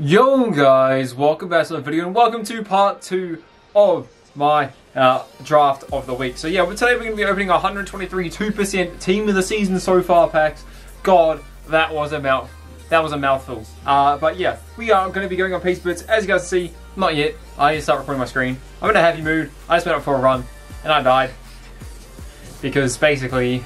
Yo guys, welcome back to another video and welcome to part 2 of my draft of the week. So yeah, today we're going to be opening 123 2% team of the season so far packs. God, that was a mouthful. But yeah, we are going to be going on PacyBits. As you guys see, not yet. I need to start recording my screen. I'm in a happy mood. I just went up for a run and I died. Because basically,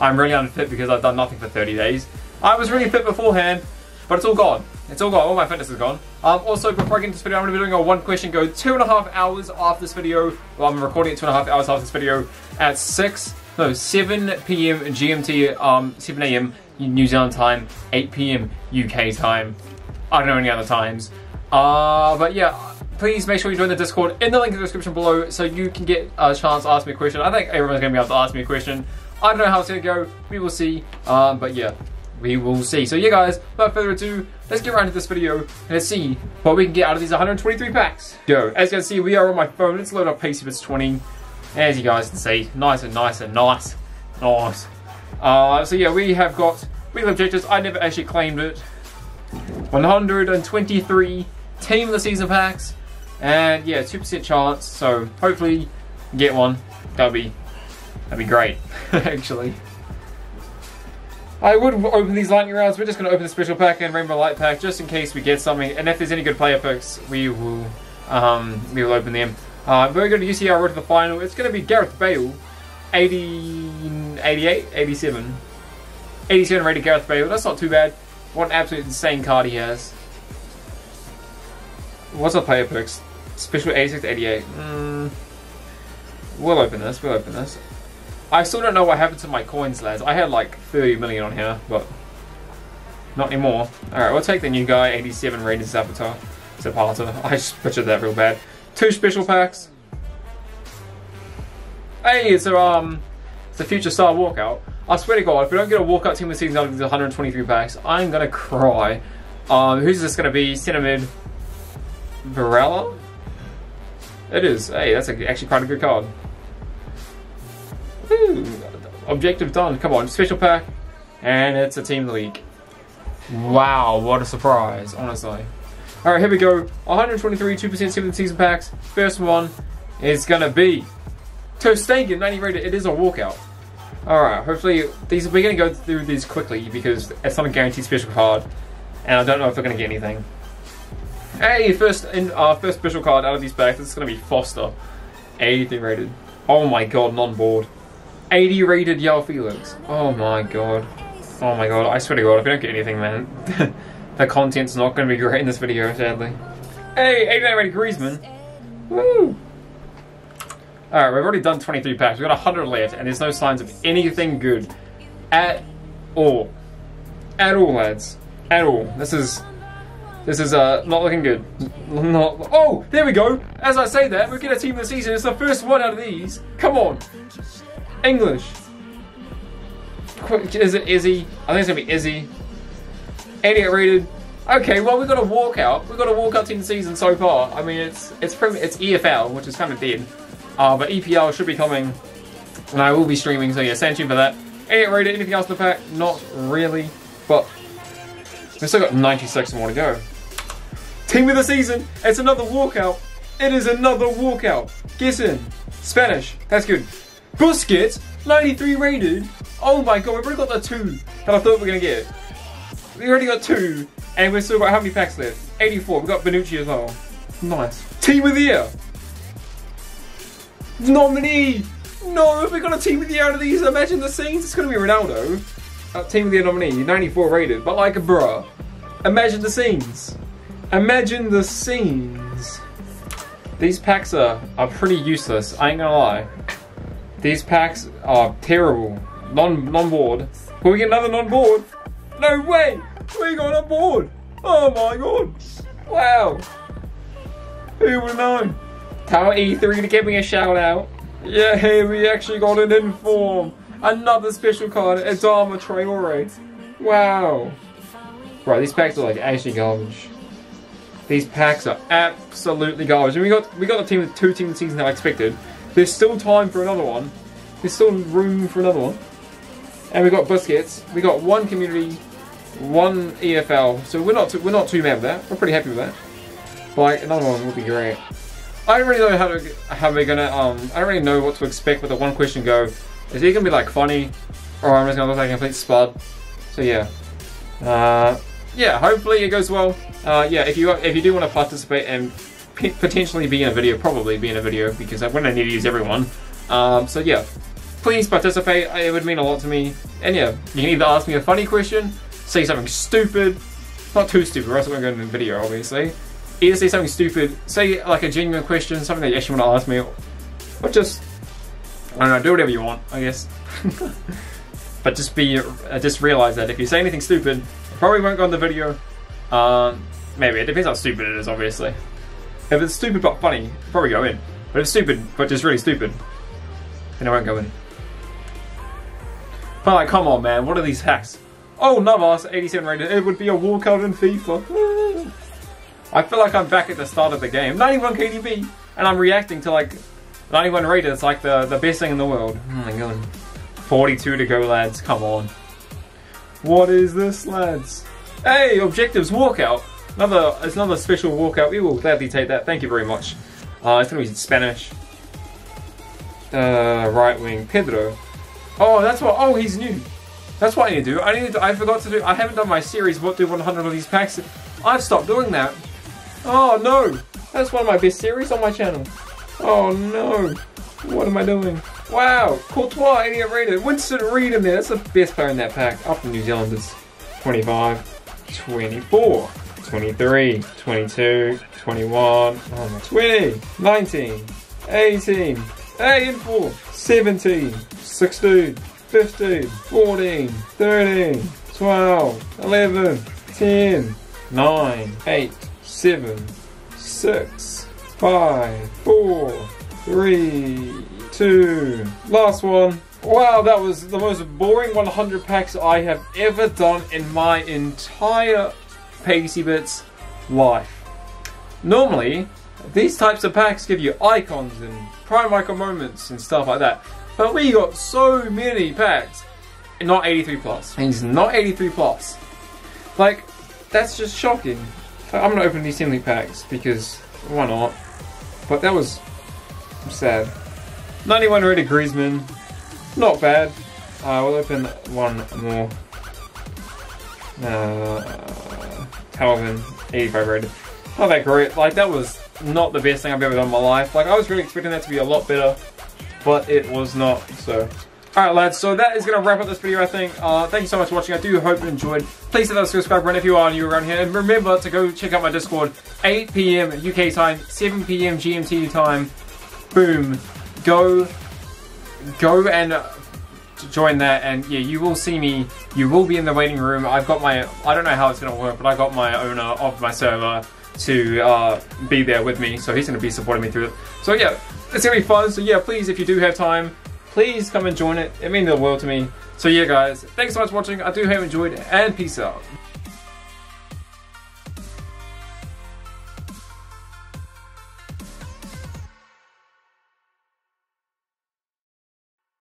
I'm really unfit because I've done nothing for 30 days. I was really fit beforehand, but it's all gone. It's all gone, all my fitness is gone. Also, before I get into this video, I'm gonna be doing a one question go 2.5 hours after this video. Well, I'm recording it 2.5 hours after this video at 7 p.m. GMT, 7 a.m. New Zealand time, 8 p.m. UK time. I don't know any other times. But yeah, please make sure you join the Discord in the link in the description below so you can get a chance to ask me a question. I think everyone's gonna be able to ask me a question. I don't know how it's gonna go, we will see, but yeah. We will see. So yeah guys, without further ado, let's get right into this video and let's see what we can get out of these 123 packs. Yo, as you can see, we are on my phone. Let's load up PacyBits 20. As you guys can see, nice. So yeah, we have got weekly objectives. I never actually claimed it. 123 team of the season packs. And yeah, 2% chance. So hopefully get one. That'd be great, actually. I would open these lightning rounds. We're just going to open the special pack and rainbow light pack just in case we get something. And if there's any good player picks, we will open them. We're going to UCR road to the final. It's going to be Gareth Bale, 87 rated Gareth Bale. That's not too bad. What an absolute insane card he has. What's our player picks? Special 86 to 88. We'll open this. I still don't know what happened to my coins, lads. I had like 30 million on here, but not anymore. Alright, we'll take the new guy, 87 rated Zapata. I just butchered that real bad. 2 special packs. Hey, it's a future star walkout. I swear to God, if we don't get a walkout team of the season out of these 123 packs, I'm gonna cry. Who's this gonna be? Centre mid, Varela? It is. Hey, that's actually quite a good card. Ooh, objective done. Come on, special pack, and it's a team league. Wow, what a surprise, honestly. All right, here we go. 123 2% seventh season packs. First one is gonna be Ter Stegen, 90 rated. It is a walkout. All right, hopefully these we're gonna go through these quickly because it's not a guaranteed special card, and I don't know if we're gonna get anything. Hey, first special card out of these packs. It's gonna be Foster, 83 rated. Oh my God, non-board. 80 rated Yao Felix. Oh my god. I swear to God, if we don't get anything, man, the content's not going to be great in this video, sadly. Hey, 89 rated Griezmann. Woo! Alright, we've already done 23 packs. We've got 100 left, and there's no signs of anything good. At all. At all, lads. At all. This is not looking good. Oh, there we go. As I say that, we get a team of the season. It's the first one out of these. Come on. English. Is it Izzy? I think it's gonna be Izzy. 88 rated. Okay, well we got a walkout. We got a walkout team season so far. I mean it's EFL, which is kind of dead. But EPL should be coming, and I will be streaming. So yeah, stay tuned for that. 88 rated. Anything else in the pack? Not really. But we've still got 96 more to go. Team of the season. It's another walkout. It is another walkout. Guess in Spanish. That's good. Busquets, 93 rated. Oh my God, we've already got the 2 that I thought we were going to get. We already got 2, and we've still got how many packs left? 84. We've got Benucci as well. Nice. Team of the Year. Nominee. No, if we got a Team of the Year out of these, imagine the scenes. It's going to be Ronaldo. Team of the Year nominee, 94 rated. But like, bruh, imagine the scenes. Imagine the scenes. These packs are pretty useless, I ain't going to lie. These packs are terrible. Non-board. Will we get another non-board? No way! We got a board! Oh my God! Wow! Who would have known? Tower E3 to give me a shout out. Yeah, we actually got an inform. Another special card, Adama Traore. Wow. Bro, these packs are like actually garbage. These packs are absolutely garbage. And we got the team with 2 team seasons that I expected. There's still time for another one. There's still room for another one. And we got Busquets. We got one community. One EFL. So we're not too mad with that. We're pretty happy with that. Like another one would be great. I don't really know how we're gonna I don't really know what to expect with the one question go. Is it gonna be like funny, or I'm just gonna look like a complete spud? So yeah, yeah. Hopefully it goes well. Yeah. If you do want to participate and potentially be in a video, probably be in a video because I'm gonna need to use everyone. So yeah, please participate. It would mean a lot to me. And yeah, you can either ask me a funny question, say something stupid, not too stupid, or else I won't go into the video, obviously. Either say something stupid, say like a genuine question, something that you actually want to ask me, or just, I don't know, do whatever you want, I guess. But just realize that if you say anything stupid, it probably won't go in the video. Maybe, it depends how stupid it is, obviously. If it's stupid but funny, it'll probably go in. But if it's stupid, but just really stupid, then it won't go in. But like, come on man, what are these hacks? Oh, Navas, 87 rated, it would be a walkout in FIFA. I feel like I'm back at the start of the game. 91 KDB, and I'm reacting to like 91 rated. It's like the best thing in the world. Oh my god. 42 to go, lads. Come on. What is this, lads? Hey, objectives walkout. It's another special walkout. We will gladly take that. Thank you very much. It's gonna be in Spanish. Right wing Pedro. Oh, that's what. Oh, he's new. That's what I need to do. I forgot to do. I haven't done my series. What do 100 of these packs? I've stopped doing that. Oh no! That's one of my best series on my channel. Oh no! What am I doing? Wow! Courtois, 88 rated. Winston Reid in there. That's the best player in that pack. Up in New Zealanders. 25, 24, 23, 22, 21, oh, 20, 19, 18, 84, 17, 16, 15, 14, 13, 12, 11, 10, 9, 8, 7, 6, 5, 4, 3, 2, last one. Wow, that was the most boring 100 packs I have ever done in my entire PacyBits life. Normally, these types of packs give you icons and prime icon moments and stuff like that. But we got so many packs, and not 83 plus. And it's not 83 plus. Like, that's just shocking. I'm gonna open these Assembly packs because why not? But that was sad. 91 rated Griezmann, not bad. I will open one more. Calvin, 85 rated. Not that great. Like that was not the best thing I've ever done in my life. Like I was really expecting that to be a lot better, but it was not. So. Alright lads, so that is going to wrap up this video I think. Thank you so much for watching, I do hope you enjoyed. Please hit that subscribe button if you are new around here. And remember to go check out my Discord, 8 PM UK time, 7 PM GMT time. Boom. Go and join that, and yeah, you will see me, you will be in the waiting room. I've got my, I don't know how it's going to work, but I got my owner of my server to be there with me. So he's going to be supporting me through it. So yeah, it's going to be fun. So yeah, please, if you do have time, please come and join it. It means the world to me. So yeah guys, thanks so much for watching. I do hope you enjoyed and peace out.